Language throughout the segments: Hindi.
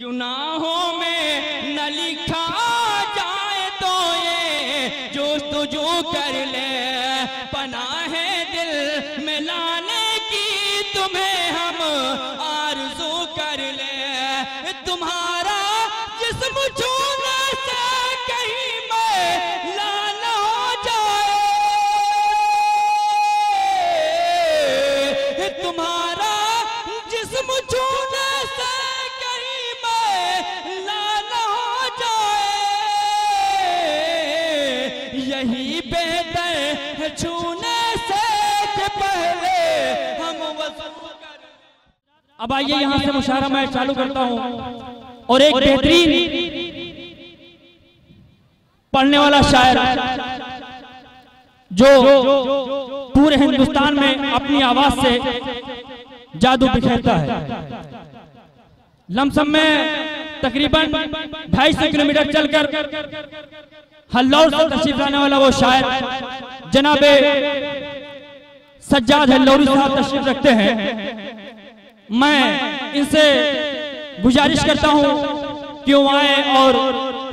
गुनाहों में न लिखा जाए तो ये जो तुझो कर ले, पनाह है दिल में लाने की तुम्हें हम आरज़ू कर ले। तुम्हारा जिस्म छूने से कहीं मैं लाल हो जाए, तुम्हारा जिस्म छूने से यही बेहतर छूने से पहले हम वजू। अब आइए यहाँ से मुशायरा मैं चालू करता हूँ और एक बेहतरीन पढ़ने वाला शायर जो पूरे हिंदुस्तान में अपनी आवाज से जादू बिखेरता है। लमसम में तकरीबन 250 किलोमीटर चलकर हल्लौर से तशरीफ लाने वाला वो शायर जनाबे सज्जाद हल्लौरी साहब तशरीफ रखते हैं। मैं इनसे गुजारिश करता हूँ कि वो आए और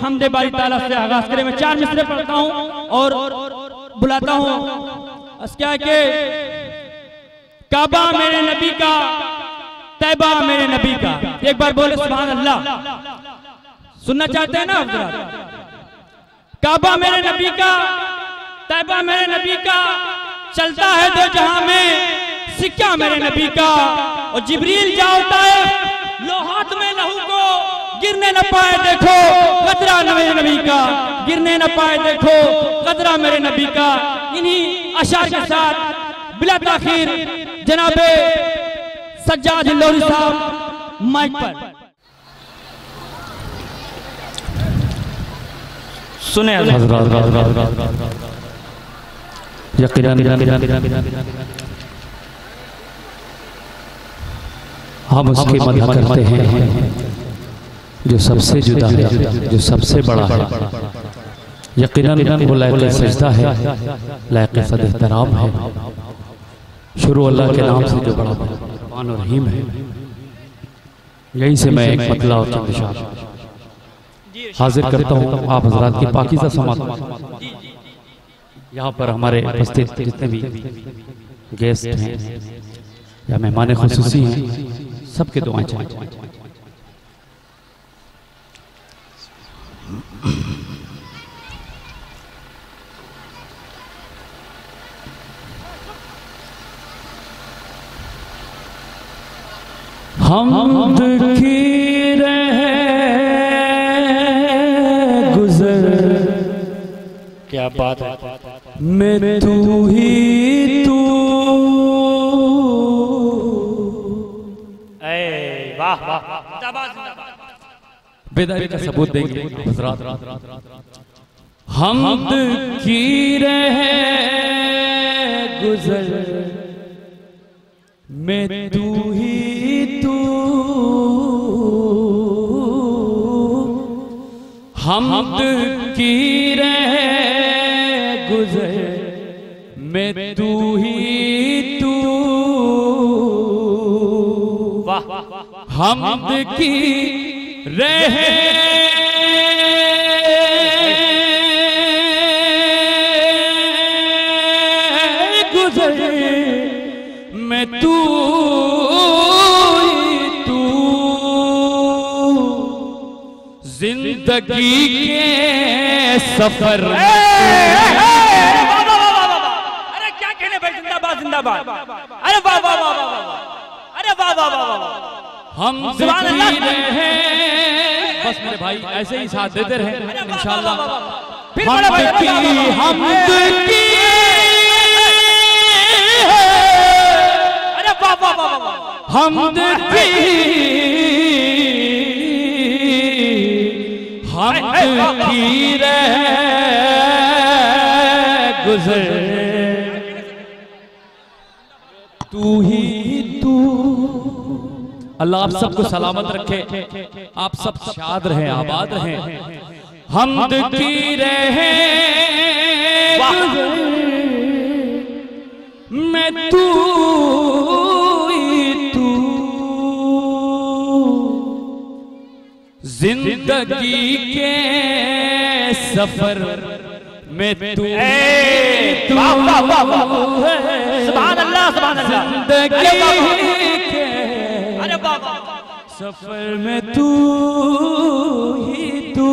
हमदे बारी ताला से आगाज करें। मैं 4 मिसरे पढ़ता हूँ और बुलाता हूँ। क्या के काबा मेरे नबी का, तैबा मेरे नबी का। एक बार बोले सुभान अल्लाह। सुनना चाहते हैं ना? काबा मेरे नबी का, तैबा मेरे नबी का, चलता है दो जहां में सिक्का मेरे नबी का। और जिब्रील जाता है लोहात में लहू को, गिरने न पाए देखो कदरा मेरे नबी का, गिरने न पाए देखो कदरा मेरे नबी का। इन्हीं अशार के साथ बिला ताखीर जनाबे सज्जाद हल्लौरी साहब माइक पर सुने। हम उसकी मदद करते हैं जो सबसे जुदा है, जो सबसे बड़ा है। यकीनन वो लायक सजदा है, लायक सदराम है। शुरू अल्लाह के नाम से जो बड़ा मेहरबान और रहीम है। यहीं से मैं एक मतला हाजिर करता हूँ आप हजरात की पाकीज़ा समाअत। यहाँ पर हमारे उपस्थित जितने भी गेस्ट हैं या मेहमान खुसूसी हैं, सबके दुआएं चाहिए। हम क्या बात है, मैं तू ही तू। वाह वाह, बेदारी का सबूत देंगे हज़रात। हमद की रहे गुज़र मैं तू ही तू। हमद की रहे मैं तू ही तू। हमद की रहे गुज़र मैं तू ही तू। जिंदगी के सफर अरे वाह वाह वाह वाह, अरे वाह वाह वाह वाह। हम सुभान अल्लाह हैं। बस मेरे भाई ऐसे ही साथ देते रहे इंशाल्लाह। फिर अरे वाह वाह वाह वाह। हम की रहे गुज़र तू ही तू। अल्लाह आप सबको सलामत रखे, आप सब शाद रहें, आबाद रहें। हमद की रहे मैं तू ही तू। जिंदगी के सफर में तू सुभान अल्लाह सुभान अल्लाह, जिंदगी के सफर में तू ही तू।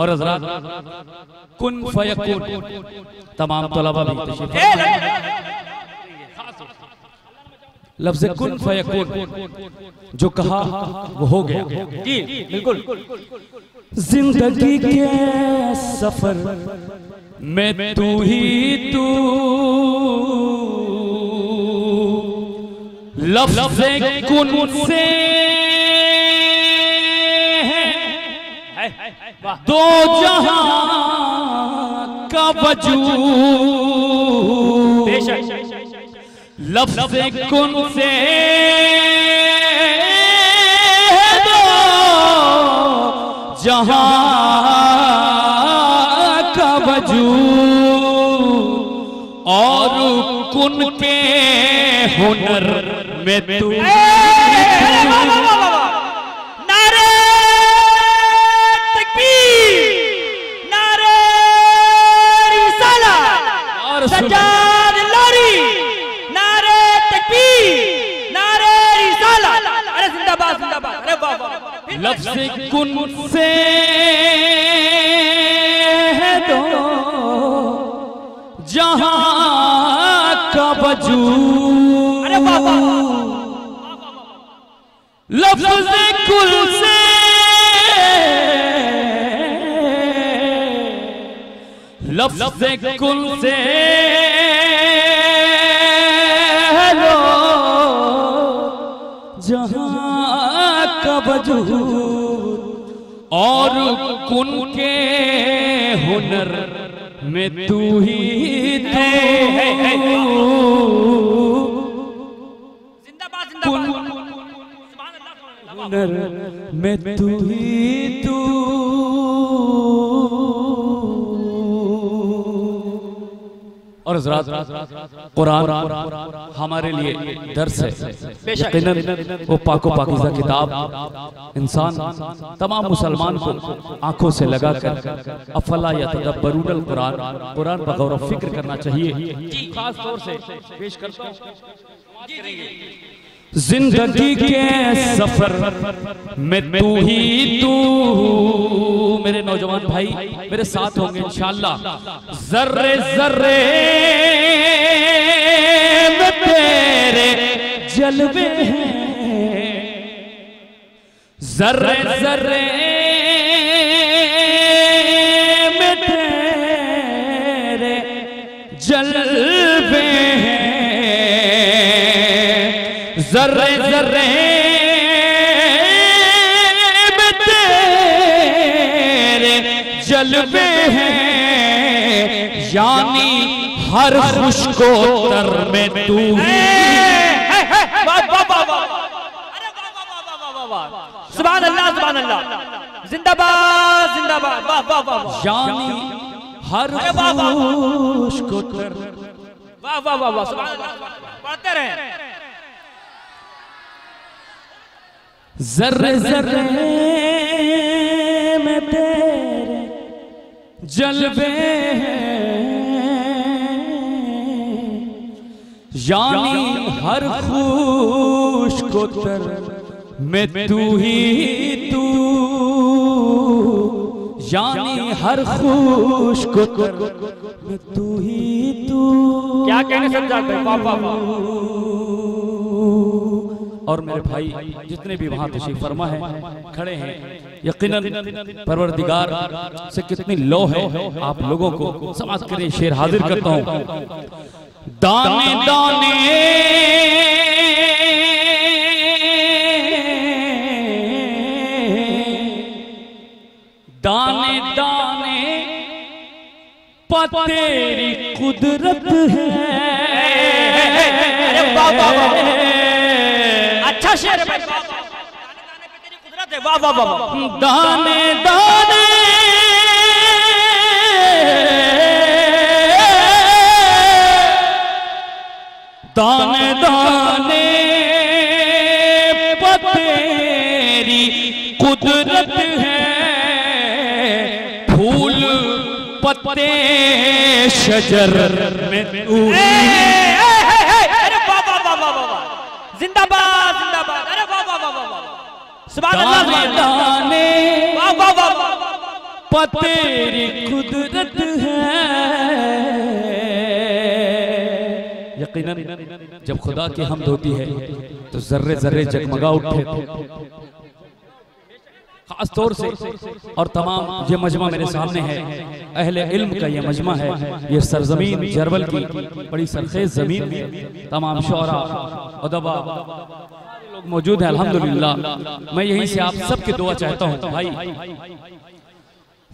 और हज़रात कुन फयकुन तमाम तलबा भी तशरीफ लफ्ज़ कुन फयकुन जो कहा वो हो गया जी बिल्कुल। जिंदगी के सफर में तू ही तू, लफ्ज़ कुन से दो जहां का वजूद, लफ्ज़ कुन से दो जहां का वजूद, और कुन के हुनर में तू। नारे तकबीर, नारे रिसालत, सज्जाद हल्लौरी, नारे तकबीर, नारे रिसालत। अरे जिंदाबाद जिंदाबाद, अरे वाह वाह। लफ्ज़ कुन से दो जहां का वजूद, अरे बाबा, लफ्ज़ कुन से जहां का वजूद, और कुन के हुनर में तू ही तू। हुनर में तू ही तू। और हज़रात कुरान हमारे लिए दर्स है, यकीनन वो पाको पाकीज़ा किताब इंसान तमाम मुसलमान को आंखों से लगाकर अफला यतदब्बरूनल कुरान, कुरान पर गौर व फिक्र करना चाहिए। खास तौर से पेश करता हूं जिंदगी के सफर में तू ही तू। मेरे नौजवान भाई मेरे साथ होंगे इंशाल्लाह। जर्रे जर्रे में तेरे जलवे हैं, जर्रे जर्रे में तेरे जलवे हैं, जर्रे जर्रे जलवे हैं, यानी हर खुश्क तर में तू ही। सुभान अल्लाह सुभान अल्लाह, जिंदाबाद जिंदाबाद, वाह वाह वाह। यानी हर खुश्क तर, वाह वाह वाह वाह, सुभान अल्लाह, पढ़ते रहे। जर्रे जर्रे में तेरे जलवे हैं, यानी हर खुश्क तर में तू ही तू, यानी हर खुश्क तर में तू ही तू। क्या कहने समझाते हैं पापा। और मेरे भाई जितने भी वहां तशरीफ फरमा है खड़े हैं, यकीनन परवरदिगार से कितनी लो है आप लोगों को समाज के लिए शेर हाजिर करता हूं। दाने दाने दाने दाने पर तेरी कुदरत है। अच्छा शेर है, वाह वाह वाह। दाने दाने दाने दाने कुदरत है फूल पत्ते शजर में। अरे बाबा बाबा बाबा जिंदाबाद जिंदाबाद। अरे बाबा बाबा सुभान अल्लाह। दाने वाह वाह पतेरी कुदरत है। यकीनन जब खुदा की हमद होती है तो जर्रे जर्रे जगमगा उठते हैं। खास तौर से और तमाम ये मजमा मेरे सामने है, अहले इल्म का ये मजमा है। ये सरजमीन जरवल की बड़ी सरखेज जमीन में तमाम शौरा अदबा लोग मौजूद हैं अल्हम्दुलिल्लाह। मैं यहीं से आप सबकी दुआ चाहता हूँ। भाई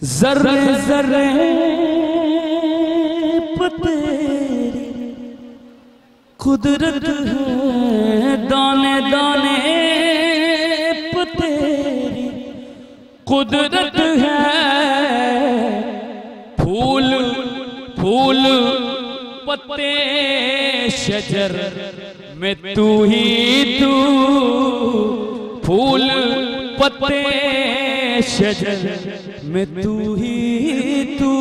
जर्रे जर्रे पतेरी कुदरत है, दाने दाने पतेरी कुदरत है, फूल फूल पत्ते शजर में तू ही तू, फूल पत्ते शजर में तू ही तू।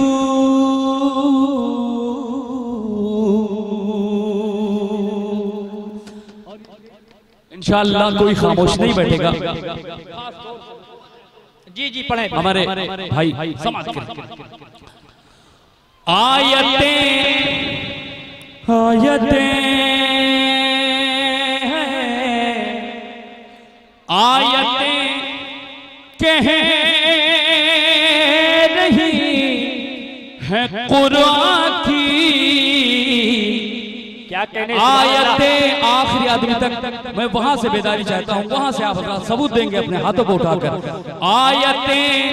इंशाअल्लाह कोई खामोश नहीं बैठेगा। जी जी पढ़े हमारे भाई आयतें आयतें आयतें कह रही है कुरान की। क्या कहने आयतें आखिरी आदमी तक मैं वहां से बेदारी चाहता हूं। वहां से आप सबूत देंगे अपने हाथों को उठाकर। आयतें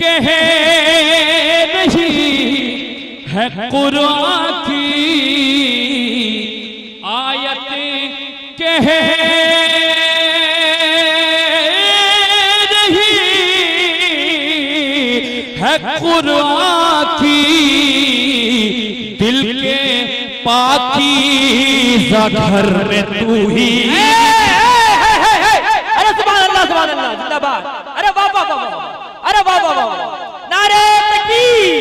कह रही है कुरान की, आयतें कह कुरान की, दिल के पाकीज़ा घर में तू ही। अरे सुभान अल्लाह सुभान अल्लाह जिंदाबाद। अरे वाह वाह वाह। अरे वाह वाह वाह। नारे तकबीर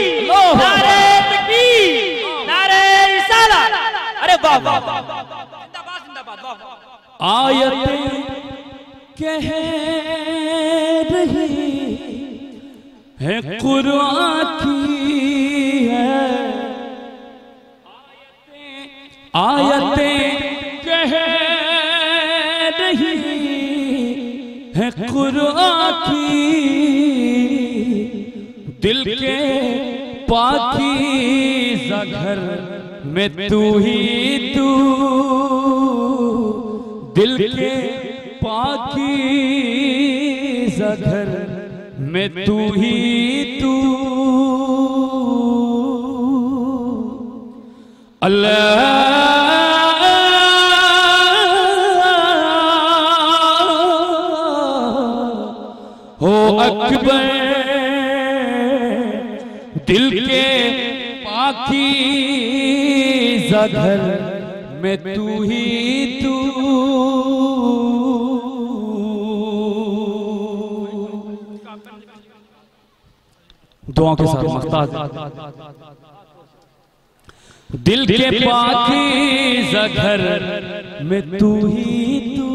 नारे तकबीर नारे रिसालत। अरे वाह वाह वाह जिंदाबाद जिंदाबाद वाह। आयतें कह रही है कुरान की है, आयतें कह रही है कुरान की, दिल के पाकीज़ा घर में तू ही तू, दिल के पाकीज़ा घर मैं तू ही तू। अल्लाह हो अकबर, दिल के पाकीज़ा घर मैं तू ही तू। दुआ के साथ मख्ताज दिल के पाकीज़ा घर में तू ही तू।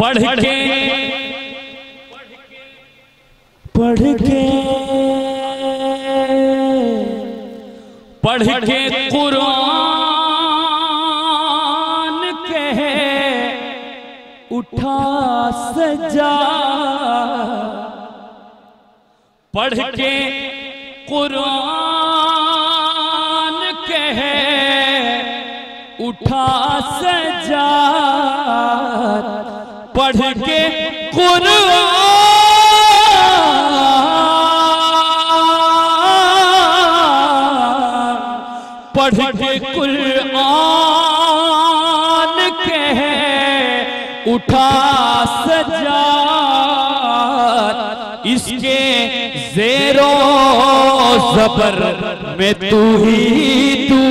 पढ़ के कुरान उठा सजा, पढ़ के कुरान कहे उठा सजा, पढ़ के कुरान उठा सजा, इसके जेरो जबर में तू ही तू।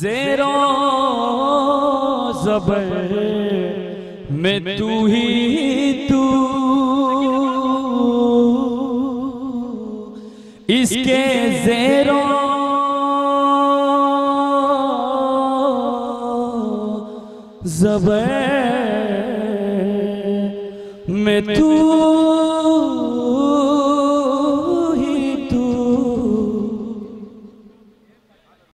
ज़ेरो ज़बर में तू ही तू, इसके ज़ेरो ज़बर में तू